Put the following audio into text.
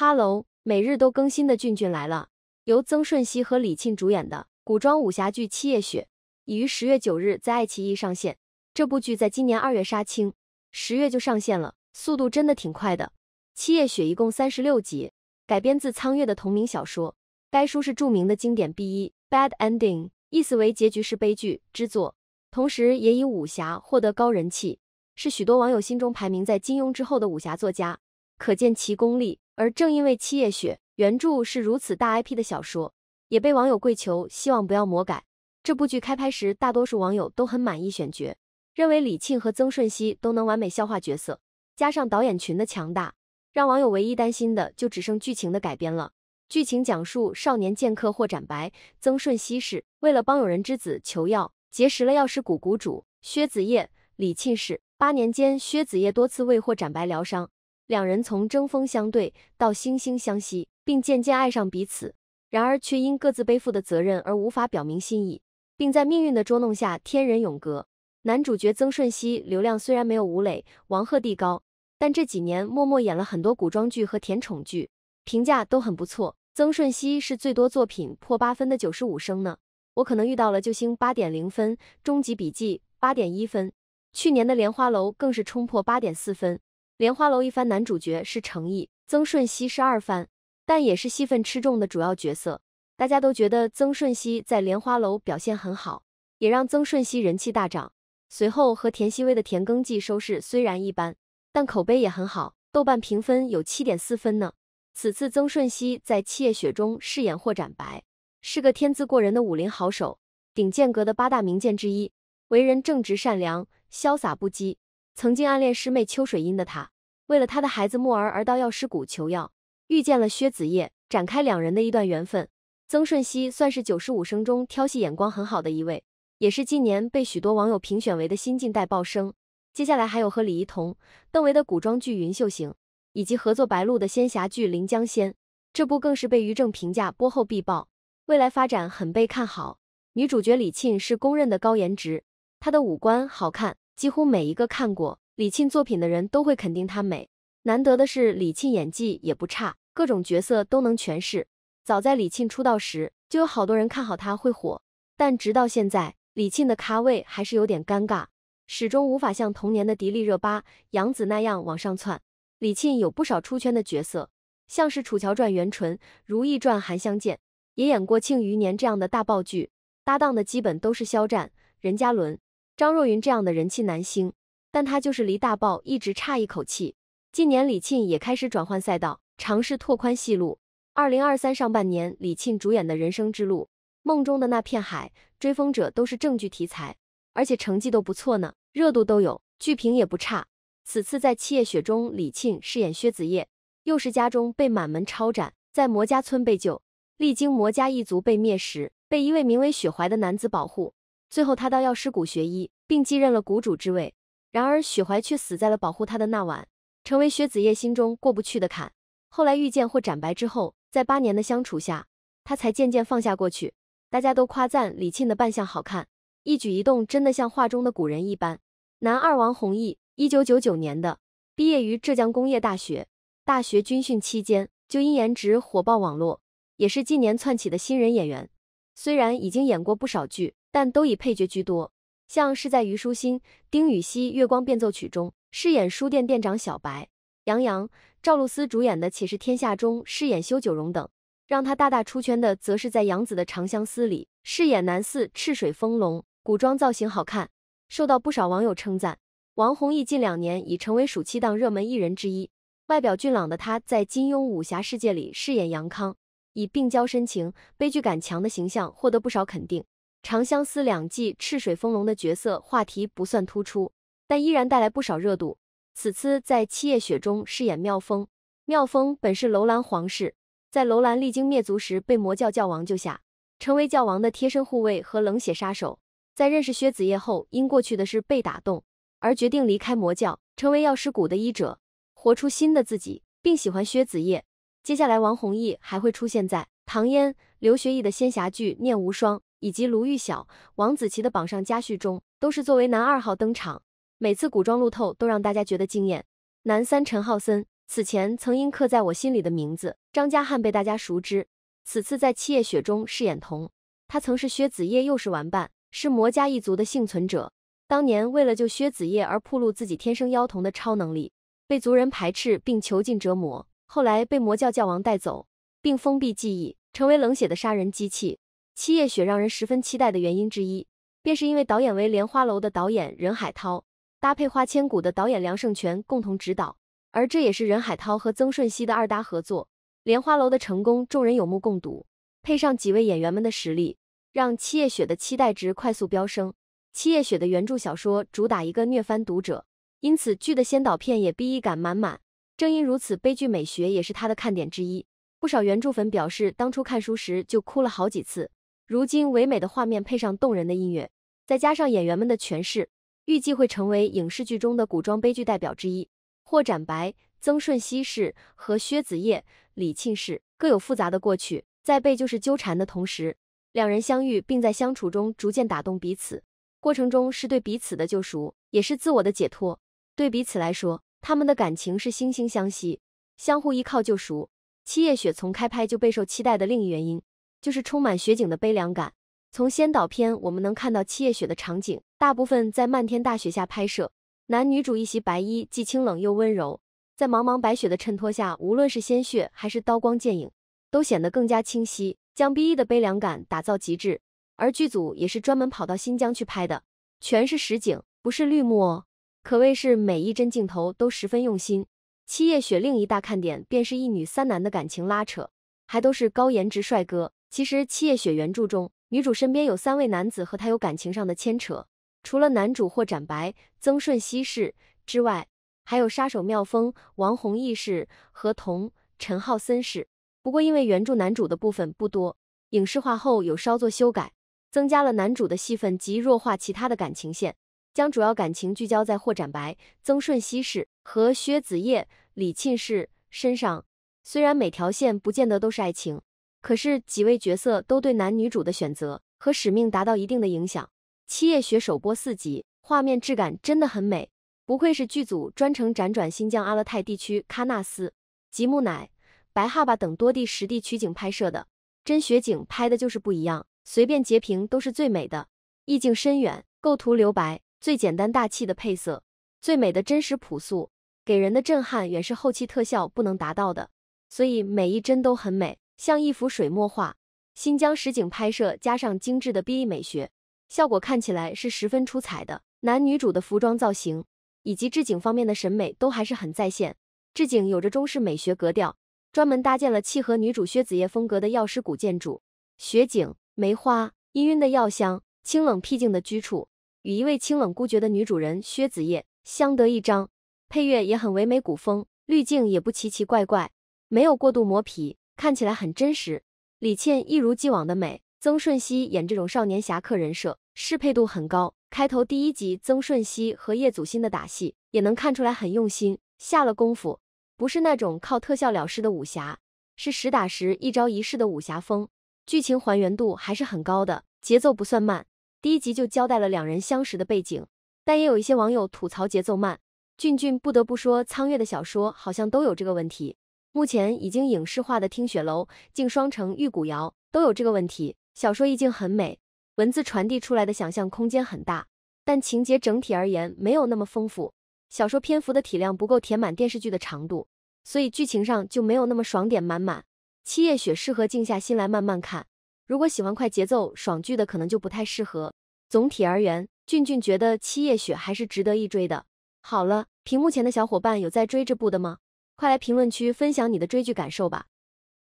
哈喽，每日都更新的俊俊来了！由曾舜晞和李沁主演的古装武侠剧《七夜雪》已于10月9日在爱奇艺上线。这部剧在今年2月杀青，10月就上线了，速度真的挺快的。《七夜雪》一共36集，改编自苍月的同名小说。该书是著名的经典 BE Bad Ending， 意思为结局是悲剧之作，同时也以武侠获得高人气，是许多网友心中排名在金庸之后的武侠作家，可见其功力。而正因为《七夜雪》原著是如此大 IP 的小说，也被网友跪求希望不要魔改。这部剧开拍时，大多数网友都很满意选角，认为李沁和曾舜晞都能完美消化角色，加上导演群的强大，让网友唯一担心的就只剩剧情的改编了。剧情讲述少年剑客霍斩白，曾舜晞是为了帮友人之子求药，结识了药师谷谷主薛子业。李沁是8年间，薛子业多次为霍斩白疗伤，两人从针锋相对到惺惺相惜，并渐渐爱上彼此，然而却因各自背负的责任而无法表明心意，并在命运的捉弄下天人永隔。男主角曾舜晞流量虽然没有吴磊、王鹤棣高，但这几年默默演了很多古装剧和甜宠剧，评价都很不错。曾舜晞是最多作品破8分的95生呢。我可能遇到了救星8.0分，终极笔记8.1分，去年的莲花楼更是冲破8.4分。莲花楼一番男主角是程毅，曾舜晞是2番，但也是戏份吃重的主要角色。大家都觉得曾舜晞在莲花楼表现很好，也让曾舜晞人气大涨。随后和田曦薇的《田耕记》收视虽然一般，但口碑也很好，豆瓣评分有 7.4 分呢。此次曾舜晞在《七夜雪》中饰演霍斩白，是个天资过人的武林好手，顶剑阁的8大名剑之一，为人正直善良，潇洒不羁。曾经暗恋师妹秋水音的他，为了他的孩子墨儿而到药师谷求药，遇见了薛子业，展开两人的一段缘分。曾舜晞算是95生中挑戏眼光很好的一位，也是今年被许多网友评选为的新晋代爆生。接下来还有和李一桐、邓为的古装剧《云秀行》，以及合作白鹿的仙侠剧《临江仙》，这部更是被于正评价播后必爆，未来发展很被看好。女主角李沁是公认的高颜值，她的五官好看，几乎每一个看过李沁作品的人都会肯定她美。难得的是李沁演技也不差，各种角色都能诠释。早在李沁出道时，就有好多人看好她会火，但直到现在，李沁的咖位还是有点尴尬，始终无法像童年的迪丽热巴、杨紫那样往上窜。李沁有不少出圈的角色，像是《楚乔传》元淳、《如懿传》韩湘剑，也演过《庆余年》这样的大爆剧，搭档的基本都是肖战、任嘉伦、张若昀这样的人气男星，但他就是离大爆一直差一口气。近年李沁也开始转换赛道，尝试拓宽戏路。2023上半年，李沁主演的《人生之路》、《梦中的那片海》、《追风者》都是正剧题材，而且成绩都不错呢，热度都有，剧评也不差。此次在《七夜雪》中，李沁饰演薛子业，又是家中被满门抄斩，在魔家村被救，历经魔家一族被灭时，被一位名为雪怀的男子保护。最后他到药师谷学医，并继任了谷主之位，然而雪怀却死在了保护他的那晚，成为薛子业心中过不去的坎。后来遇见霍斩白之后，在8年的相处下，他才渐渐放下过去。大家都夸赞李沁的扮相好看，一举一动真的像画中的古人一般。男二王弘毅1999年的，毕业于浙江工业大学，大学军训期间就因颜值火爆网络，也是近年窜起的新人演员。虽然已经演过不少剧，但都以配角居多，像是在虞书欣、丁禹兮《月光变奏曲》中饰演书店店长小白，杨洋、赵露思主演的《且试天下》中饰演修九荣等。让他大大出圈的则是在杨紫的《长相思》里饰演男四赤水风龙，古装造型好看，受到不少网友称赞。王弘毅近2年已成为暑期档热门艺人之一，外表俊朗的他在金庸武侠世界里饰演杨康，以病娇深情、悲剧感强的形象获得不少肯定。长相思2季赤水风龙的角色话题不算突出，但依然带来不少热度。此次在《七夜雪》中饰演妙峰，妙峰本是楼兰皇室，在楼兰历经灭族时被魔教教王救下，成为教王的贴身护卫和冷血杀手。在认识薛子业后，因过去的事被打动，而决定离开魔教，成为药师谷的医者，活出新的自己，并喜欢薛子业。接下来王弘毅还会出现在唐嫣、刘学义的仙侠剧《念无双》，以及卢昱晓、王子祺的榜上佳婿中，都是作为男2号登场。每次古装路透都让大家觉得惊艳。男3陈浩森此前曾因刻在我心里的名字张家汉被大家熟知，此次在《七夜雪》中饰演童，他曾是薛子业幼时玩伴，是魔家一族的幸存者。当年为了救薛子业而暴露自己天生妖童的超能力，被族人排斥并囚禁折磨，后来被魔教教王带走，并封闭记忆，成为冷血的杀人机器。七夜雪让人十分期待的原因之一，便是因为导演为莲花楼的导演任海涛，搭配花千骨的导演梁胜全共同执导，而这也是任海涛和曾舜晞的二搭合作。莲花楼的成功众人有目共睹，配上几位演员们的实力，让七夜雪的期待值快速飙升。七夜雪的原著小说主打一个虐翻读者，因此剧的先导片也逼意感满满。正因如此，悲剧美学也是它的看点之一。不少原著粉表示，当初看书时就哭了好几次。如今唯美的画面配上动人的音乐，再加上演员们的诠释，预计会成为影视剧中的古装悲剧代表之一。霍展白、曾舜晞氏和薛子业、李沁氏各有复杂的过去，在被旧事纠缠的同时，两人相遇并在相处中逐渐打动彼此。过程中是对彼此的救赎，也是自我的解脱。对彼此来说，他们的感情是惺惺相惜，相互依靠救赎。七夜雪从开拍就备受期待的另一原因，就是充满雪景的悲凉感。从先导片我们能看到七夜雪的场景大部分在漫天大雪下拍摄，男女主一袭白衣，既清冷又温柔，在茫茫白雪的衬托下，无论是鲜血还是刀光剑影，都显得更加清晰，将 B1 的悲凉感打造极致。而剧组也是专门跑到新疆去拍的，全是实景，不是绿幕哦，可谓是每一帧镜头都十分用心。七夜雪另一大看点便是一女三男的感情拉扯，还都是高颜值帅哥。其实七夜雪原著中，女主身边有三位男子和她有感情上的牵扯，除了男主霍展白、曾舜晞氏之外，还有杀手妙峰、王弘毅氏和童、陈浩森氏。不过因为原著男主的部分不多，影视化后有稍作修改，增加了男主的戏份及弱化其他的感情线，将主要感情聚焦在霍展白、曾舜晞氏和薛子业、李沁氏身上。虽然每条线不见得都是爱情，可是几位角色都对男女主的选择和使命达到一定的影响。七夜雪首播4集，画面质感真的很美，不愧是剧组专程辗转新疆阿勒泰地区喀纳斯、吉木乃、白哈巴等多地实地取景拍摄的。真雪景拍的就是不一样，随便截屏都是最美的，意境深远，构图留白，最简单大气的配色，最美的真实朴素，给人的震撼远是后期特效不能达到的，所以每一帧都很美，像一幅水墨画。新疆实景拍摄加上精致的 BE 美学，效果看起来是十分出彩的。男女主的服装造型以及置景方面的审美都还是很在线，置景有着中式美学格调，专门搭建了契合女主薛子业风格的药师谷建筑，雪景、梅花、氤氲的药香，清冷僻静的居处，与一位清冷孤绝的女主人薛子业相得益彰。配乐也很唯美古风，滤镜也不奇奇怪怪，没有过度磨皮，看起来很真实。李沁一如既往的美，曾舜晞演这种少年侠客人设适配度很高。开头第1集曾舜晞和叶祖新的打戏也能看出来很用心，下了功夫，不是那种靠特效了事的武侠，是实打实一招一式的武侠风。剧情还原度还是很高的，节奏不算慢。第1集就交代了两人相识的背景，但也有一些网友吐槽节奏慢。俊不得不说，苍月的小说好像都有这个问题。目前已经影视化的《听雪楼》、《镜双城》、《玉骨遥》都有这个问题。小说意境很美，文字传递出来的想象空间很大，但情节整体而言没有那么丰富。小说篇幅的体量不够填满电视剧的长度，所以剧情上就没有那么爽点满满。七夜雪适合静下心来慢慢看，如果喜欢快节奏爽剧的可能就不太适合。总体而言，俊觉得七夜雪还是值得一追的。好了，屏幕前的小伙伴有在追这部的吗？快来评论区分享你的追剧感受吧。